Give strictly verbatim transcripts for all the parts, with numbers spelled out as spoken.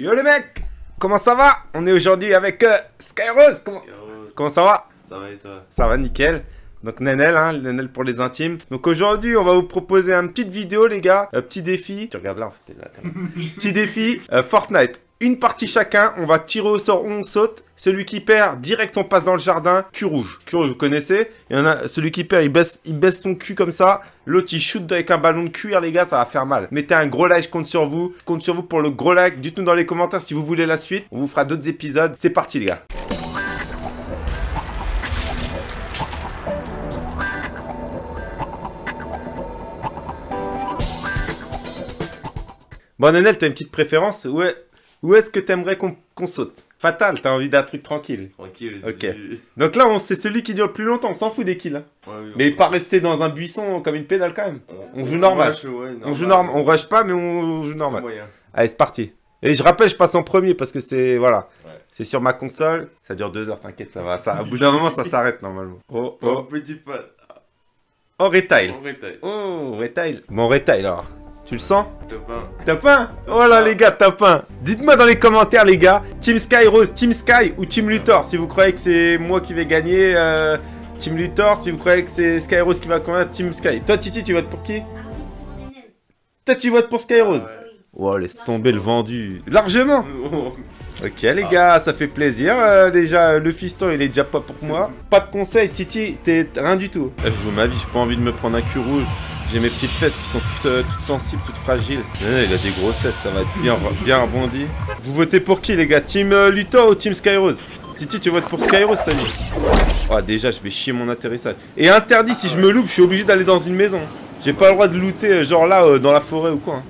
Yo les mecs, comment ça va? On est aujourd'hui avec euh, SkyRose. Comment... comment ça va? Ça va et toi? Ça va nickel. Donc Nenel, hein, Nenel pour les intimes. Donc aujourd'hui on va vous proposer une petite vidéo les gars, euh, petit défi. Tu regardes là en fait, là, quand même. Petit défi euh, Fortnite. Une partie chacun, on va tirer au sort où on saute. Celui qui perd, direct on passe dans le jardin. Cul rouge. Cul rouge, vous connaissez. Il y en a, celui qui perd, il baisse, il baisse son cul comme ça. L'autre, il shoot avec un ballon de cuir, les gars, ça va faire mal. Mettez un gros like, je compte sur vous. Je compte sur vous pour le gros like. Dites-nous dans les commentaires si vous voulez la suite. On vous fera d'autres épisodes. C'est parti, les gars. Bon, Nenel, t'as une petite préférence? Ouais. Où est-ce que t'aimerais qu'on qu'on saute? Fatal, t'as envie d'un truc tranquille. Tranquille. Ok. Du... Donc là, c'est celui qui dure le plus longtemps. On s'en fout des kills. Hein. Ouais, oui, mais pas rester dans un buisson comme une pédale quand même. On, on joue on normal. Rush, ouais, normal. On joue normal. On rush pas, mais on joue normal. Ouais, ouais. Allez, c'est parti. Et je rappelle, je passe en premier parce que c'est voilà, ouais. C'est sur ma console. Ça dure deux heures. T'inquiète, ça va. Ça, au bout d'un moment, ça s'arrête normalement. Oh, oh. Petit pas. Oh, retail. Oh, retail. Oh, retail. Bon, retail alors. Tu le sens? Top un. Oh là les gars, top un. Dites-moi dans les commentaires les gars, Team SkyRose, Team Sky ou Team Luthor. Si vous croyez que c'est moi qui vais gagner, euh, Team Luthor. Si vous croyez que c'est SkyRose qui va convaincre, Team Sky. Toi Titi, tu votes pour qui? Toi tu votes pour SkyRose? Oh laisse tomber le vendu. Largement. Ok les gars, ça fait plaisir. Euh, déjà le fiston il est déjà pas pour moi. Pas de conseil Titi, t'es rien du tout. Je joue ma vie, j'ai pas envie de me prendre un cul rouge. J'ai mes petites fesses qui sont toutes, euh, toutes sensibles, toutes fragiles. Euh, il a des grosses fesses, ça va être bien, bien rebondi. Vous votez pour qui les gars? Team euh, Luthor ou Team SkyRose? Titi, tu votes pour SkyRose t'as dit? Oh déjà je vais chier mon atterrissage. Et interdit, si je me loupe, je suis obligé d'aller dans une maison. J'ai pas le droit de looter genre là euh, dans la forêt ou quoi. Hein.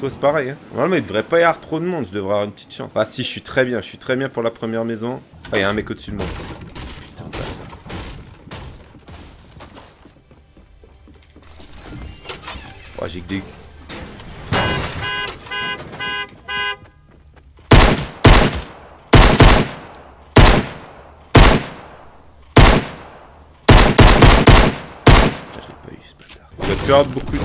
Toi c'est pareil. Hein. Normalement il devrait pas y avoir trop de monde, je devrais avoir une petite chance. Ah si, je suis très bien, je suis très bien pour la première maison. Ah il y a un mec au-dessus de moi. Oh, j'ai que des... Je l'ai pas eu ce bâtard. On va plus avoir beaucoup de vie.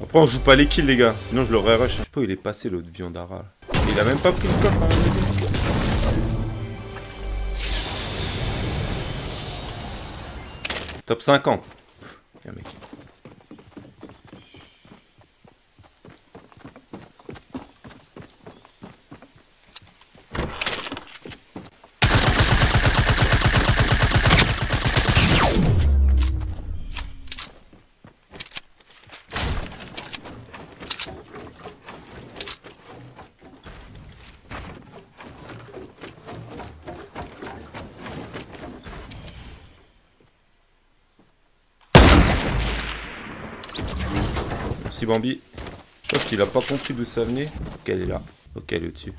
Après on joue pas les kills les gars, sinon je l'aurais rush. Je sais pas où il est passé l'autre viandara. Il a même pas pris le coffre hein. Top cinquante. Un mec. Merci Bambi. Je pense qu'il a pas compris d'où ça venait. Ok, elle est là. Ok, elle est au-dessus.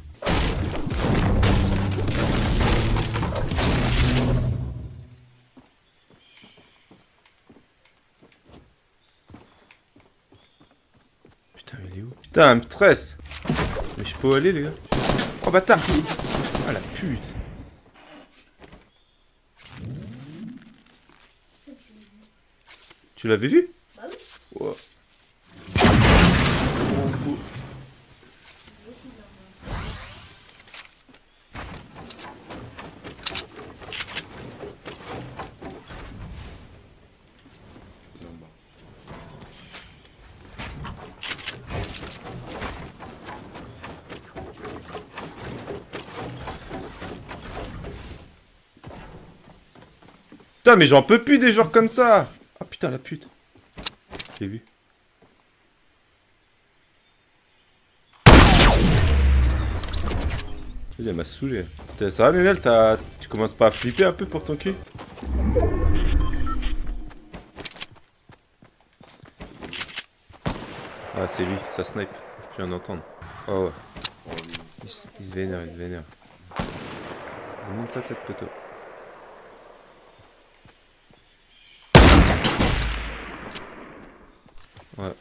Putain, mais il est où? Putain, elle me stresse. Mais je peux aller, les gars. Oh, bâtard! Ah, la pute! Tu l'avais vu? Bah oui. Wow. Putain mais j'en peux plus des joueurs comme ça. Ah putain la pute. J'ai vu. Elle m'a saoulé. Putain ça va Nenel, tu commences pas à flipper un peu pour ton cul? Ah c'est lui, ça snipe. Je viens d'entendre. Oh ouais. Il se, il se vénère, il se vénère. Monte ta tête poteau. Ouais.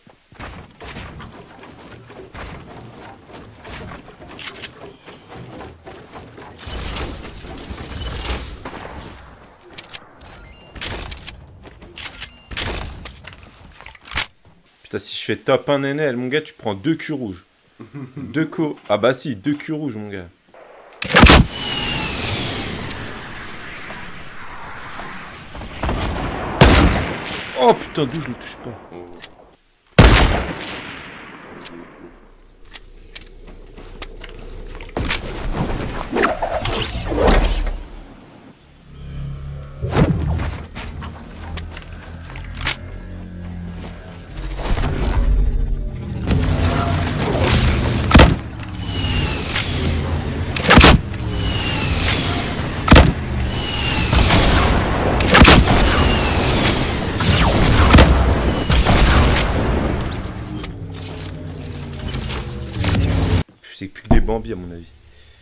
Putain, si je fais top un N L, mon gars, tu prends deux culs rouges. deux co... Ah bah si, deux culs rouges, mon gars. Oh putain, d'où je le touche pas. Oh. C'est plus que des bambis à mon avis.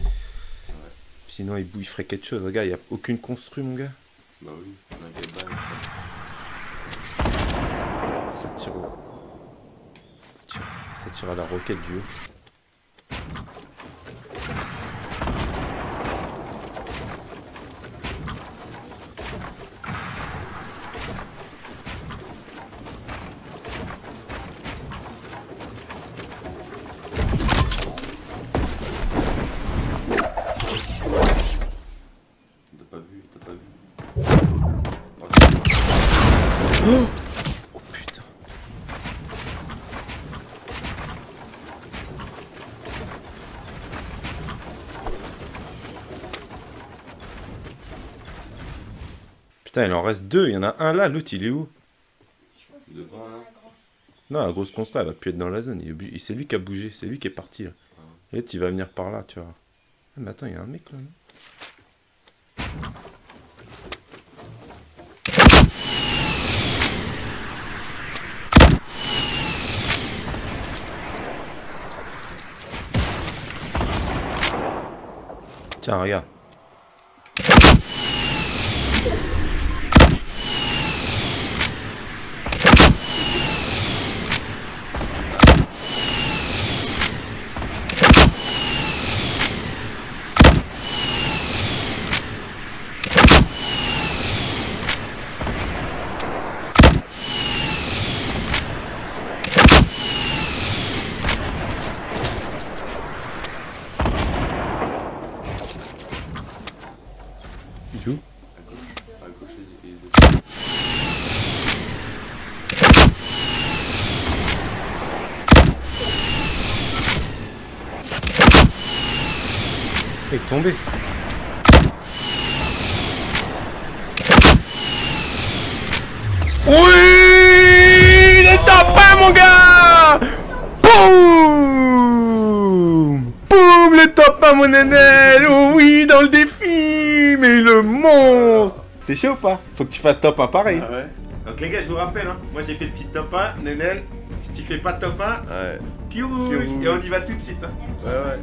Ouais. Sinon il, il ferait quelque chose. Regarde, il n'y a aucune constru mon gars. Bah oui, on a des balles. Ça tire au... Ça tire, ça tire à la roquette du haut. Oh, oh putain. Putain, il en reste deux, il y en a un là, l'autre il est où? Devant là. Non, la grosse constat, elle va plus être dans la zone, c'est lui qui a bougé, c'est lui qui est parti là. Et l'autre il va venir par là, tu vois. Mais attends, il y a un mec là, non? Tiens, regarde. Il est tombé. Oui, il est tapé mon gars. Boum, boum, le top un mon N L. Oh oui, dans le défi. Mais le monstre. T'es chaud ou pas? Faut que tu fasses top un pareil. Ah ouais. Donc les gars, je vous rappelle, hein, moi j'ai fait le petit top un, Nenel, si tu fais pas top un, ouais. Cul rouge. Et on y va tout de suite. Hein. Ouais, ouais.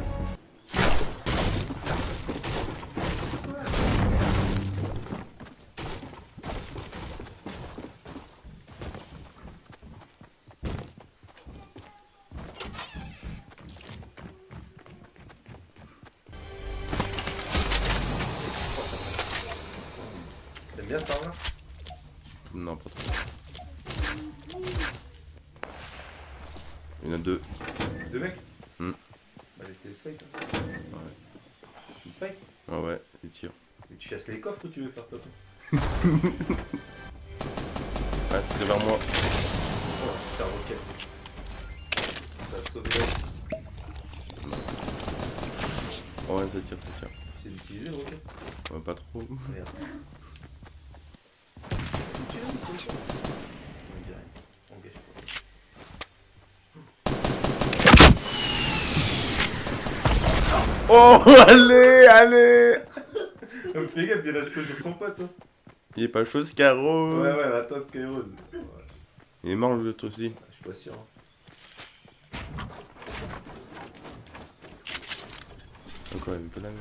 T'aimes bien par là? Non, pas trop. Il y en a deux. Deux mecs? Hmm. Bah laissez les spikes. Ouais. Ils spikes? Ah ouais, ils tirent. Et tu chasses les coffres ou tu veux faire top? Ah, c'est devant moi. Oh putain, ok. Ça va sauver l'autre. Oh ouais, ça tire, ça tire. C'est d'utiliser le roquet? Ouais, pas trop. Merde. Oh, allez, allez. Fais gaffe, il reste toujours son pote. Hein. Il est pas chaud, SkyRose. Ouais, ouais, attends, SkyRose. Ouais. Il est mort l'autre aussi. Je suis pas sûr. Hein. Encore, il est pas la merde.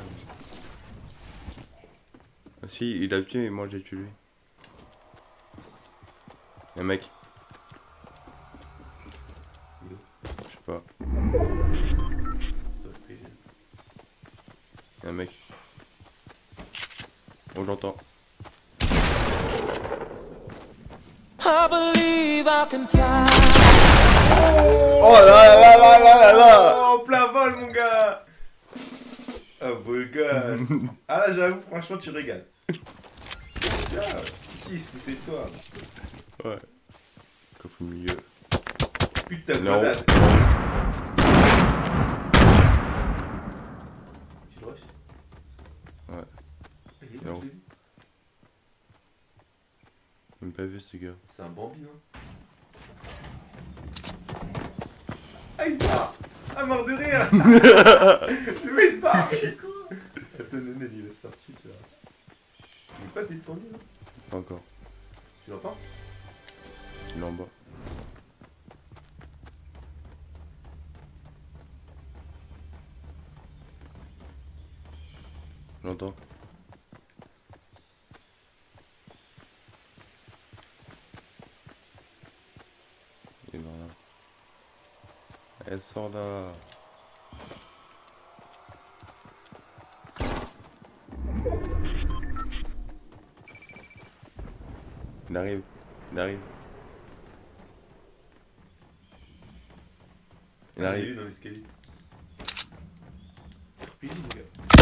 Ah si, il a tué et moi j'ai tué lui. Un mec. Je sais pas. Un mec. Oh, j'entends. I believe I can fly. Oh là là là là là là. Oh, plein vol, mon gars. Oh, beau gars. Ah là, j'avoue, franchement, tu régales. Tiens, qui se foutait de toi? Ouais. Coffre au milieu. Putain, non. Tu le rushes? Ouais. Il est où? J'ai même pas vu ce gars. C'est un bambi, non? Ah, il se barre! Ah, mort de rire! C'est où il se barre? Attends, Nenel, il est sorti, tu vois. Il est pas descendu, là? Pas encore. Tu l'entends? Il est en bas. J'entends. Il est dans là. Elle sort là. Il arrive, il arrive. Il arrive. Il est dans l'escalier. Puis mon gars.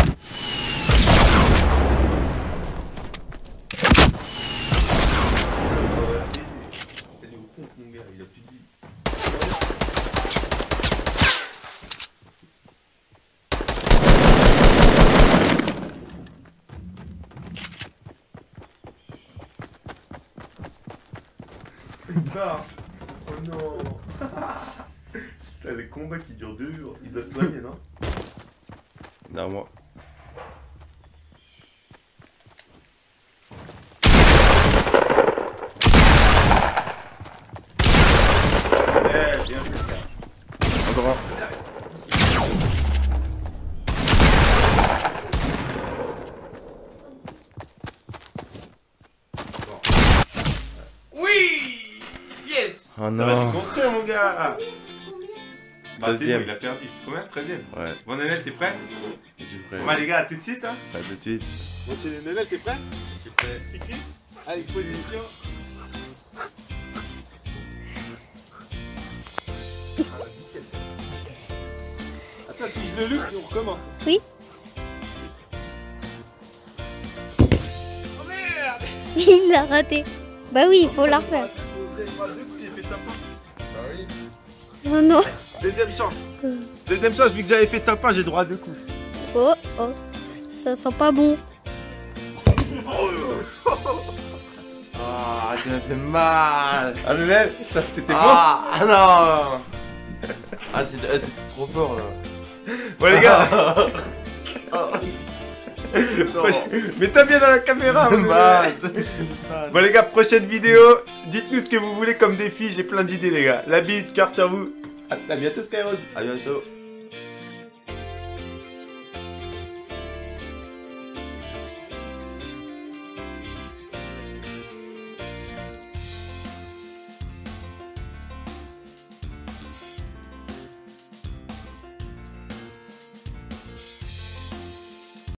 Elle est au compte mon gars, il a plus de vie. Ah, oh non. Putain, les combats qui durent deux jours. Il doit se soigner, non? Non, moi. Eh, bien vu, ça. Encore un. Oui! Oh non! T'aurais pu construire mon gars! Bah c'est bon, il a perdu. Combien? treizième? Ouais. Bon Nenel, t'es prêt? Je suis prêt. Bon bah les gars, à tout de suite hein? À tout de suite. Bon c'est Nenel, t'es prêt? Je suis prêt. C'est qui? Allez, position. Attends, si je le luxe, on recommence. Oui. Oh merde! Il l'a raté. Bah oui, il faut la refaire. Oh non. Deuxième chance. Deuxième chance, vu que j'avais fait top un, j'ai droit à deux coups. Oh oh, ça sent pas bon. Ah, tu m'as fait mal. Ah mais même, ça c'était bon. Ah non. Ah t'es trop fort là. Bon les gars. Mets-toi bien dans la caméra. Bon les gars, prochaine vidéo, dites-nous ce que vous voulez comme défi, j'ai plein d'idées les gars. La bise, cœur sur vous. A bientôt SkyRose. A bientôt.